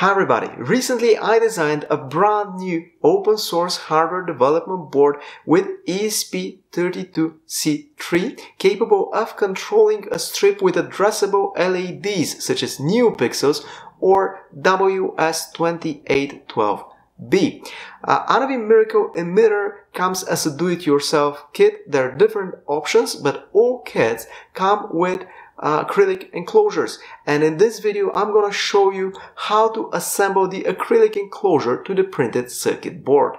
Hi everybody! Recently I designed a brand new open source hardware development board with ESP32C3 capable of controlling a strip with addressable LEDs such as Neopixels or WS2812B. Anavi Miracle Emitter comes as a do-it-yourself kit. There are different options, but all kits come with acrylic enclosures, and in this video I'm gonna show you how to assemble the acrylic enclosure to the printed circuit board.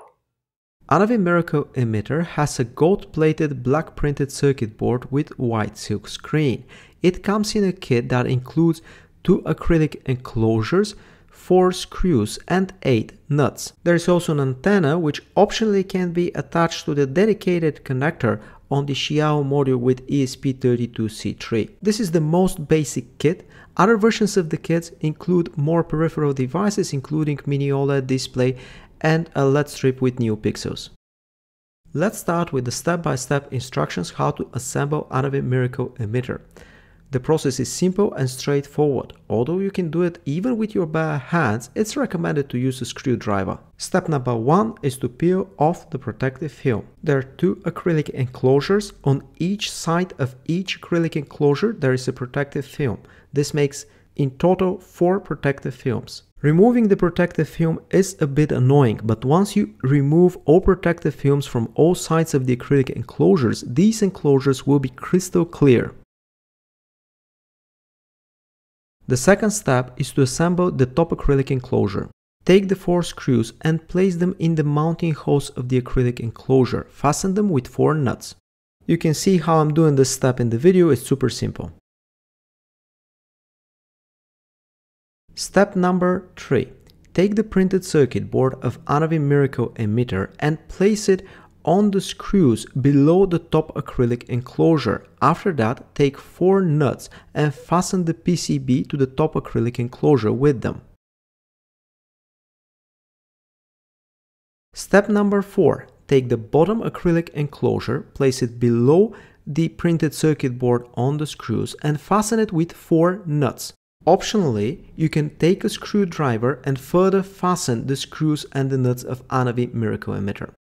Anavi Miracle Emitter has a gold-plated black printed circuit board with white silk screen. It comes in a kit that includes 2 acrylic enclosures, 4 screws and 8 nuts. There is also an antenna which optionally can be attached to the dedicated connector on the Xiao module with ESP32C3. This is the most basic kit. Other versions of the kits include more peripheral devices including mini OLED display and a LED strip with Neopixels. Let's start with the step-by-step instructions how to assemble Anavi Miracle Emitter. The process is simple and straightforward. Although you can do it even with your bare hands, it's recommended to use a screwdriver. Step number 1 is to peel off the protective film. There are 2 acrylic enclosures. On each side of each acrylic enclosure there is a protective film. This makes in total 4 protective films. Removing the protective film is a bit annoying, but once you remove all protective films from all sides of the acrylic enclosures, these enclosures will be crystal clear. The second step is to assemble the top acrylic enclosure. Take the 4 screws and place them in the mounting holes of the acrylic enclosure. Fasten them with 4 nuts. You can see how I'm doing this step in the video, it's super simple. Step number 3. Take the printed circuit board of Anavi Miracle Emitter and place it on the screws below the top acrylic enclosure. After that, take 4 nuts and fasten the PCB to the top acrylic enclosure with them. Step number 4. Take the bottom acrylic enclosure, place it below the printed circuit board on the screws and fasten it with 4 nuts. Optionally, you can take a screwdriver and further fasten the screws and the nuts of Anavi Miracle Emitter.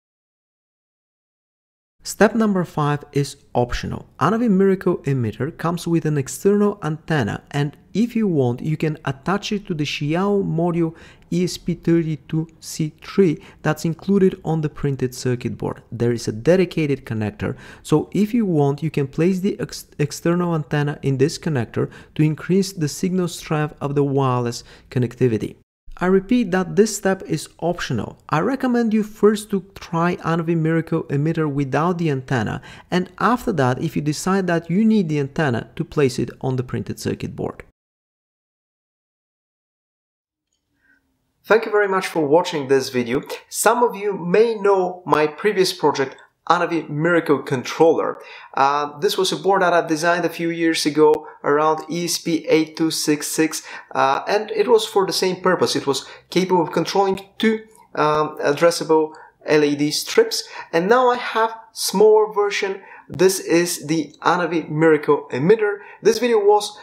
Step number 5 is optional. Anavi Miracle Emitter comes with an external antenna, and if you want, you can attach it to the Xiao module ESP32C3 that's included on the printed circuit board. There is a dedicated connector, so if you want, you can place the external antenna in this connector to increase the signal strength of the wireless connectivity. I repeat that this step is optional. I recommend you first to try Anavi Miracle Emitter without the antenna, and after that, if you decide that you need the antenna, to place it on the printed circuit board. Thank you very much for watching this video. Some of you may know my previous project, Anavi Miracle Controller. This was a board that I designed a few years ago around ESP8266, and it was for the same purpose. It was capable of controlling 2 addressable LED strips, and now I have smaller version. This is the Anavi Miracle Emitter. This video was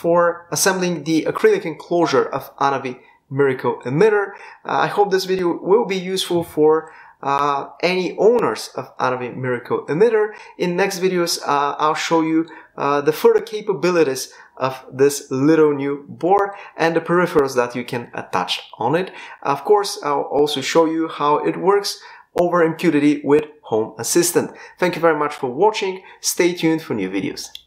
for assembling the acrylic enclosure of Anavi Miracle Emitter. I hope this video will be useful for any owners of Anavi Miracle Emitter. In next videos I'll show you the further capabilities of this little new board and the peripherals that you can attach on it. Of course, I'll also show you how it works over MQTT with Home Assistant. Thank you very much for watching. Stay tuned for new videos.